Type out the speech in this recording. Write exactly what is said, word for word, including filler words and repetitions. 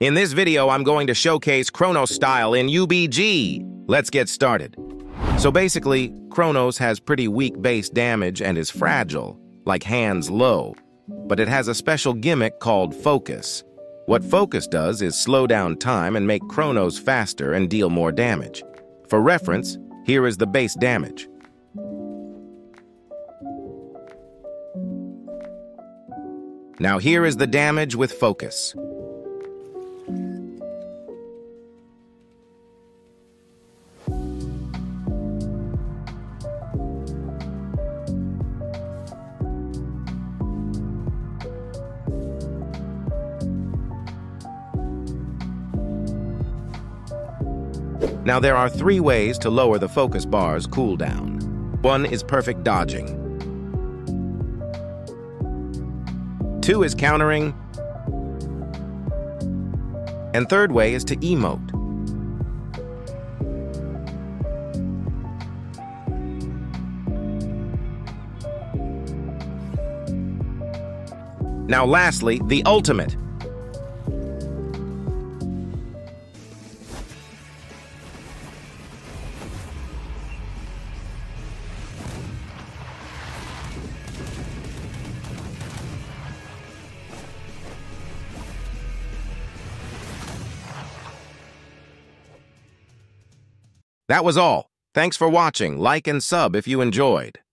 In this video, I'm going to showcase Chronos style in U B G. Let's get started. So basically, Chronos has pretty weak base damage and is fragile, like hands low, but it has a special gimmick called Focus. What Focus does is slow down time and make Chronos faster and deal more damage. For reference, here is the base damage. Now here is the damage with Focus. Now there are three ways to lower the Focus bar's cooldown. One is perfect dodging. Two is countering. And third way is to emote. Now lastly, the ultimate. That was all. Thanks for watching. Like and sub if you enjoyed.